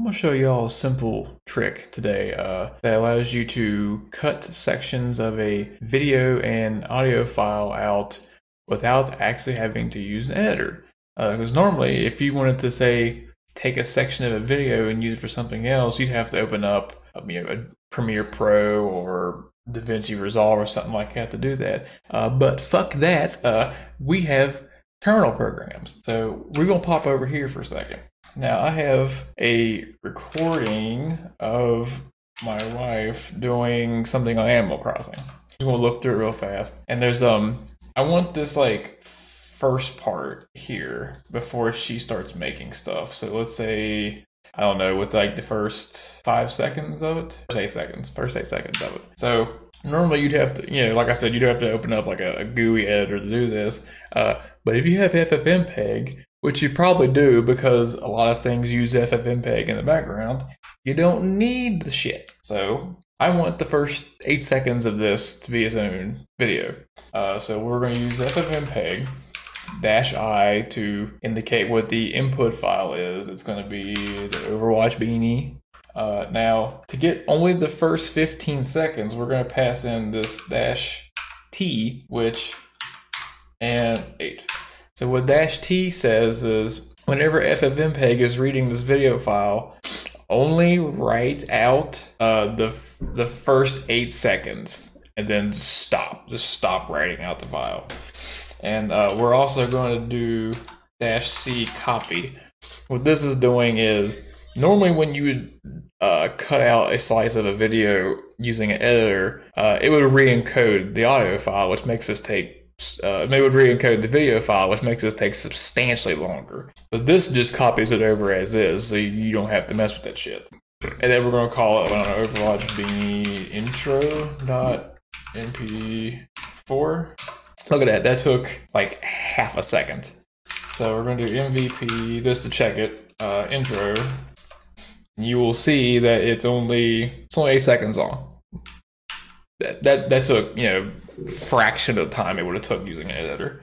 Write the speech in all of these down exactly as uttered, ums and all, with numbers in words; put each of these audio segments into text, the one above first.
I'm gonna show y'all a simple trick today uh, that allows you to cut sections of a video and audio file out without actually having to use an editor. Because uh, normally, if you wanted to say take a section of a video and use it for something else, you'd have to open up you know, a Premiere Pro or DaVinci Resolve or something like that to do that. Uh, but fuck that, uh, we have terminal programs. So we're gonna pop over here for a second. Now I have a recording of my wife doing something on Animal Crossing. I'm gonna look through it real fast. And there's um, I want this like first part here before she starts making stuff. So let's say, I don't know, with like the first five seconds of it, first eight seconds, first eight seconds of it. So normally you'd have to, you know, like I said, you'd have to open up like a, a G U I editor to do this. Uh, but if you have FFmpeg, which you probably do because a lot of things use FFmpeg in the background, you don't need the shit. So I want the first eight seconds of this to be its own video. Uh, so we're going to use FFmpeg dash I to indicate what the input file is. It's going to be the Overwatch beanie. Uh, now, to get only the first fifteen seconds, we're going to pass in this dash T, which, and eight. So what dash T says is, whenever FFmpeg is reading this video file, only write out uh, the the first eight seconds, and then stop. Just stop writing out the file. And uh, we're also going to do dash C copy. What this is doing is, normally when you would uh, cut out a slice of a video using an editor, uh, it would re-encode the audio file, which makes us take. Uh, they would re-encode the video file, which makes this take substantially longer. But this just copies it over as is, so you don't have to mess with that shit. And then we're going to call it, I don't know, Overwatch being intro dot M P four. Look at that, that took like half a second. So we're going to do M V P just to check it, uh, intro. And you will see that it's only, it's only eight seconds long. That, that, that took, you know, fraction of the time it would have took using an editor.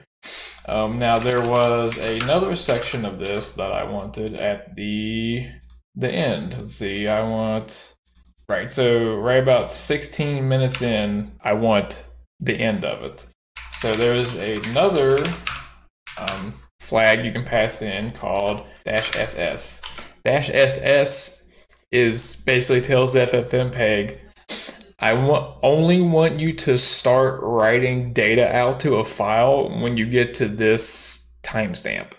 Um, now there was another section of this that I wanted at the the end. Let's see, I want, right, so right about sixteen minutes in, I want the end of it. So there's another um, flag you can pass in called dash S S. Dash S S is basically tells FFmpeg, I want, only want you to start writing data out to a file when you get to this timestamp.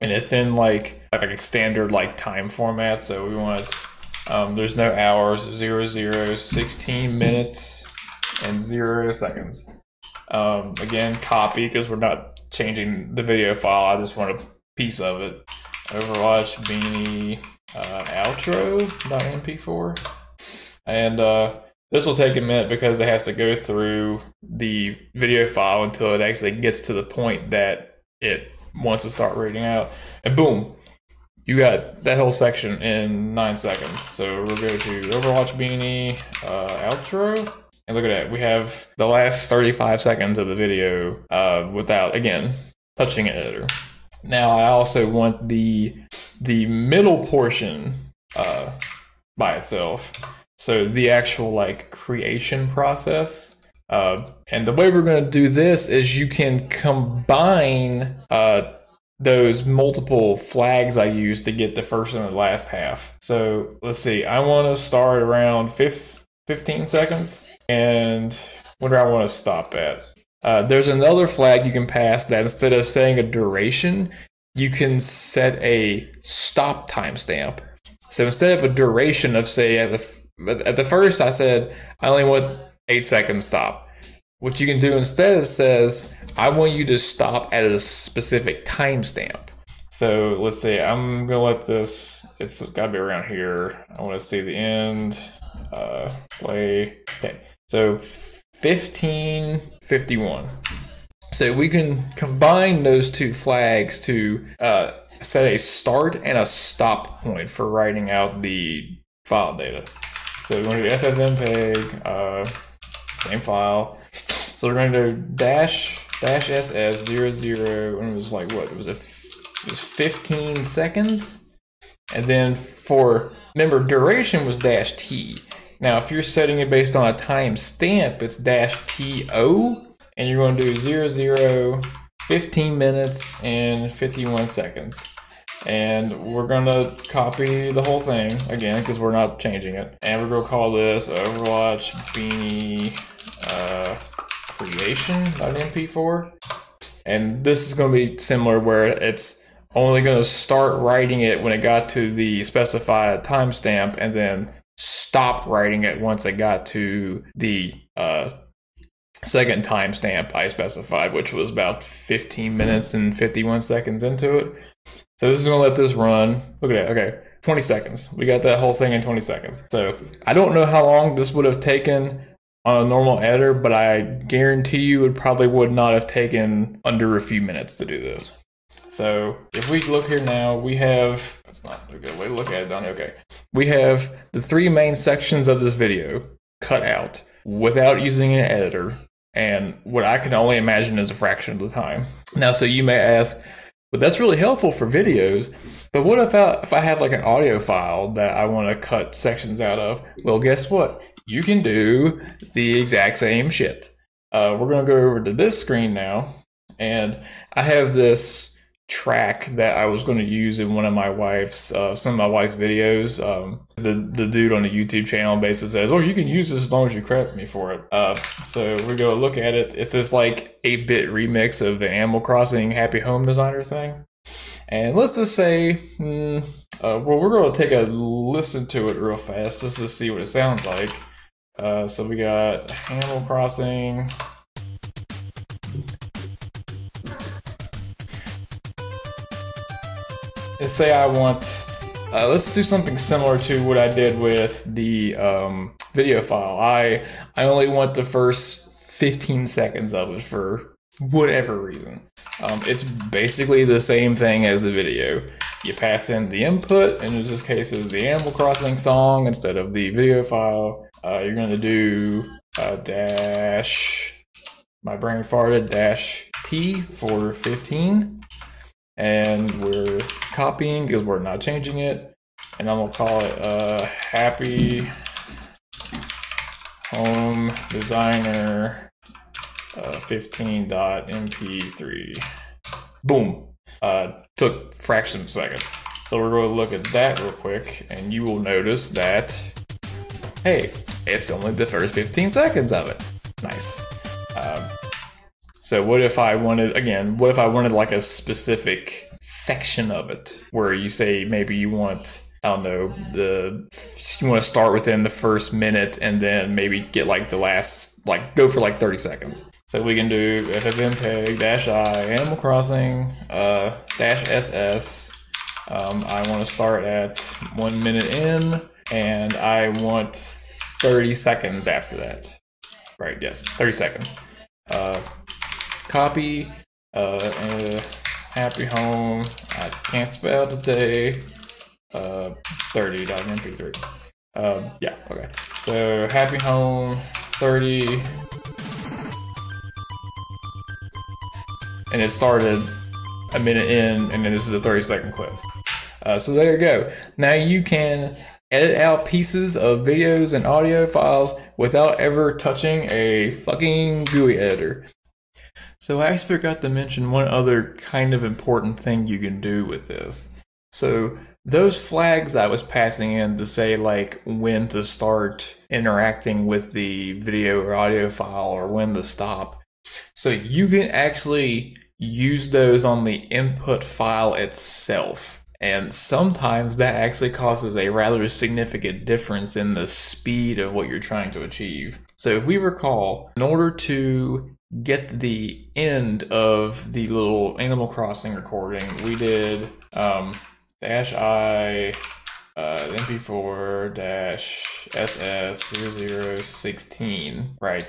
And it's in like, like a standard like time format. So we want, um, there's no hours, zero, zero, sixteen minutes and zero seconds. Um, again, copy, because we're not changing the video file. I just want a piece of it. Overwatch beanie uh, outro dot M P four. And, uh, this will take a minute because it has to go through the video file until it actually gets to the point that it wants to start reading out. And boom, you got that whole section in nine seconds. So we'll go to Overwatch Beanie, uh, outro. And look at that, we have the last thirty-five seconds of the video uh, without, again, touching an editor. Now I also want the, the middle portion uh, by itself. So the actual like creation process. Uh, and the way we're gonna do this is you can combine uh, those multiple flags I used to get the first and the last half. So let's see, I wanna start around fifteen seconds, and where do I wanna stop at? Uh, there's another flag you can pass that instead of setting a duration, you can set a stop timestamp. So instead of a duration of say at the But at the first I said, I only want eight seconds stop. What you can do instead is says, I want you to stop at a specific timestamp. So let's see, I'm gonna let this, it's gotta be around here. I wanna see the end, uh, play, okay. So fifteen fifty-one. So we can combine those two flags to uh, set a start and a stop point for writing out the file data. So we're going to do FFmpeg, uh, same file. So we're going to do dash, dash S S, zero, zero, and it was like, what? It was, a f it was fifteen seconds. And then for Remember, duration was dash T. Now, if you're setting it based on a timestamp, it's dash T O, and you're going to do zero zero, fifteen minutes and fifty-one seconds. And we're going to copy the whole thing again, because we're not changing it. And we're going to call this Overwatch Beanie uh, creation dot M P four. And this is going to be similar, where it's only going to start writing it when it got to the specified timestamp, and then stop writing it once it got to the uh, second timestamp I specified, which was about fifteen minutes and fifty-one seconds into it. So this is going to let this run. Look at that. Okay, twenty seconds. We got that whole thing in twenty seconds. So I don't know how long this would have taken on a normal editor, but I guarantee you it probably would not have taken under a few minutes to do this. So if we look here now, we have, that's not a good way to look at it, Donnie. Okay. We have the three main sections of this video cut out without using an editor, and what I can only imagine is a fraction of the time. Now, so you may ask, but that's really helpful for videos, but what if I, if I have like an audio file that I want to cut sections out of? Well, guess what? You can do the exact same shit. Uh, we're going to go over to this screen now, and I have this track that I was going to use in one of my wife's, uh, some of my wife's videos. Um, the, the dude on the YouTube channel basically says, oh, you can use this as long as you credit me for it. Uh, so we're going to look at it. It's this like eight bit remix of the Animal Crossing Happy Home Designer thing. And let's just say, mm, uh, well, we're going to take a listen to it real fast just to see what it sounds like. Uh, so we got Animal Crossing. Let's say I want, uh, let's do something similar to what I did with the um, video file. I, I only want the first fifteen seconds of it for whatever reason. Um, it's basically the same thing as the video. You pass in the input, and in this case is the Animal Crossing song instead of the video file. Uh, you're going to do a dash, my brain farted, dash T for fifteen. And we're copying because we're not changing it. And I'm going to call it uh, Happy Home Designer Uh, fifteen dot M P three. Boom. Uh, took fraction of a second. So we're going to look at that real quick, and you will notice that, hey, it's only the first fifteen seconds of it. Nice. Um, so what if I wanted, again, what if I wanted like a specific section of it, where you say maybe you want, I don't know, the you want to start within the first minute and then maybe get like the last, like go for like thirty seconds. So we can do FFmpeg dash I Animal Crossing uh, dash S S. Um, I want to start at one minute in, and I want thirty seconds after that. Right? Yes, thirty seconds. Uh, copy. Uh, uh, happy home. I can't spell today. Uh, thirty dot M P three. Um, yeah, okay. So, happy home, thirty. And it started a minute in, and then this is a thirty second clip. Uh, so there you go. Now you can edit out pieces of videos and audio files without ever touching a fucking G U I editor. So I actually forgot to mention one other kind of important thing you can do with this. So those flags I was passing in to say like when to start interacting with the video or audio file or when to stop. So you can actually use those on the input file itself. And sometimes that actually causes a rather significant difference in the speed of what you're trying to achieve. So if we recall, in order to get the end of the little Animal Crossing recording, we did um, dash I uh, M P four dash S S zero zero one six, right?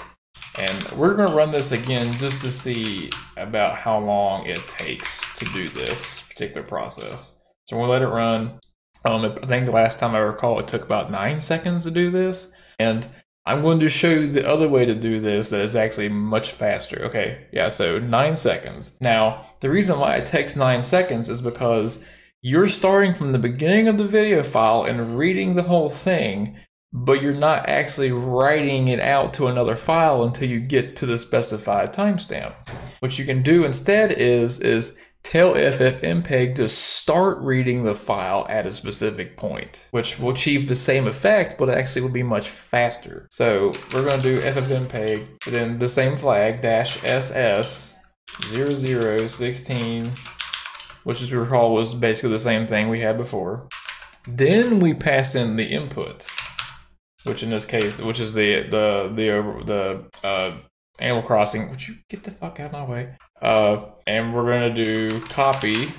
And we're gonna run this again just to see about how long it takes to do this particular process. So we'll let it run. Um, I think the last time I recall it took about nine seconds to do this, and I'm going to show you the other way to do this that is actually much faster. Okay, yeah, so nine seconds. Now, the reason why it takes nine seconds is because you're starting from the beginning of the video file and reading the whole thing, but you're not actually writing it out to another file until you get to the specified timestamp. What you can do instead is, is tell FFmpeg to start reading the file at a specific point, which will achieve the same effect, but actually will be much faster. So we're gonna do FFmpeg, and then the same flag, dash S S zero zero one six, which as we recall was basically the same thing we had before. Then we pass in the input, which in this case, which is the the the the uh, Animal Crossing. Would you get the fuck out of my way? Uh, and we're gonna do copy.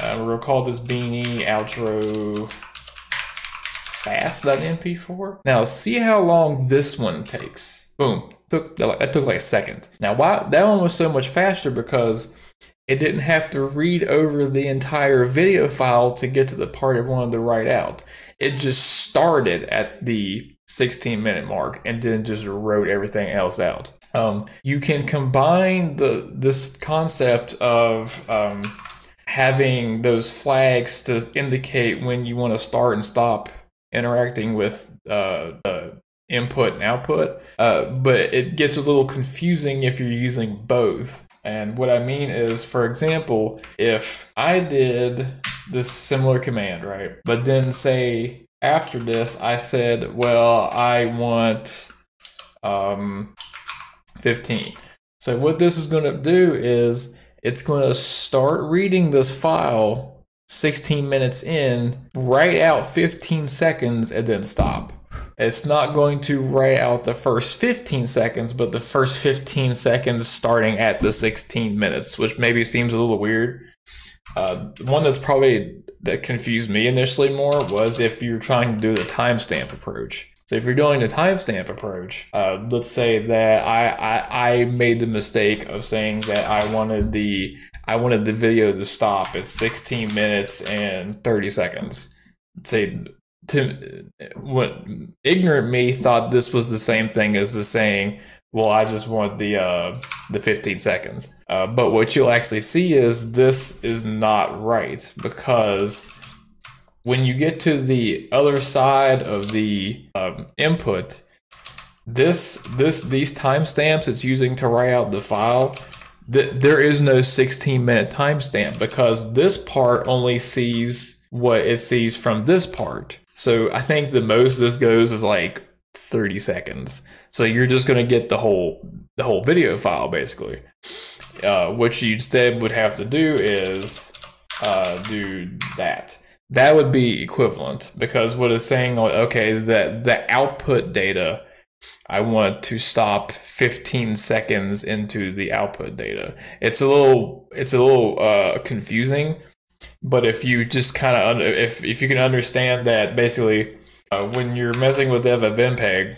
Uh, we'll call this beanie outro fast dot M P four. Now see how long this one takes. Boom. Took that took like a second. Now why that one was so much faster because it didn't have to read over the entire video file to get to the part it wanted to write out. It just started at the sixteen minute mark and then just wrote everything else out. Um, you can combine the this concept of um, having those flags to indicate when you want to start and stop interacting with uh, the input and output, uh, but it gets a little confusing if you're using both. And what I mean is, for example, if I did this similar command, right? But then say after this, I said, well, I want um, fifteen. So what this is gonna do is it's gonna start reading this file sixteen minutes in, write out fifteen seconds and then stop. It's not going to write out the first fifteen seconds, but the first fifteen seconds starting at the sixteen minutes, which maybe seems a little weird. Uh, the one that's probably that confused me initially more was if you're trying to do the timestamp approach. So if you're doing the timestamp approach, uh, let's say that I, I I made the mistake of saying that I wanted the I wanted the video to stop at sixteen minutes and thirty seconds. Say. To what ignorant me thought this was the same thing as the saying, well, I just want the uh, the fifteen seconds. Uh, but what you'll actually see is this is not right, because when you get to the other side of the um, input, this this these timestamps it's using to write out the file, th there is no sixteen minute timestamp because this part only sees what it sees from this part. So I think the most this goes is like thirty seconds. So you're just gonna get the whole the whole video file basically. Uh, what you instead would have to do is uh, do that. That would be equivalent, because what it's saying, okay, that the output data, I want to stop fifteen seconds into the output data. It's a little it's a little uh, confusing. But if you just kind of, if, if you can understand that basically uh, when you're messing with FFmpeg,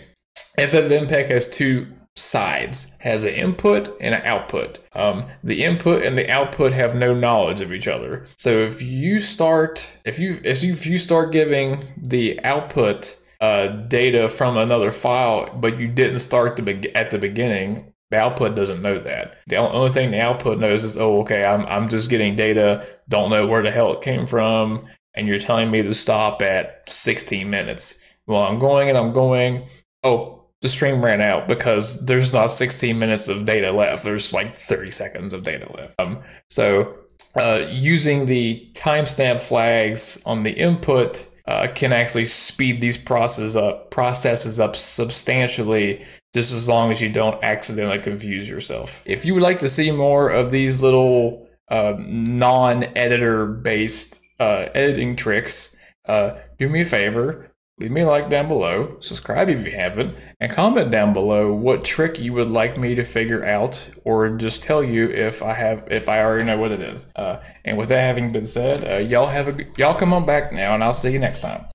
FFmpeg has two sides, has an input and an output. Um, the input and the output have no knowledge of each other. So if you start, if you, if you, if you start giving the output uh, data from another file, but you didn't start to be at the beginning, the output doesn't know that. The only thing the output knows is, oh, okay, I'm, I'm just getting data, don't know where the hell it came from, and you're telling me to stop at sixteen minutes. Well, I'm going and I'm going, oh, the stream ran out because there's not sixteen minutes of data left. There's like thirty seconds of data left. Um, so uh, using the timestamp flags on the input uh, can actually speed these process up, processes up substantially, just as long as you don't accidentally confuse yourself. If you would like to see more of these little uh, non-editor based uh, editing tricks, uh, do me a favor, leave me a like down below, subscribe if you haven't, and comment down below what trick you would like me to figure out, or just tell you if I have, if I already know what it is. Uh, and with that having been said, uh, y'all have a, y'all come on back now, and I'll see you next time.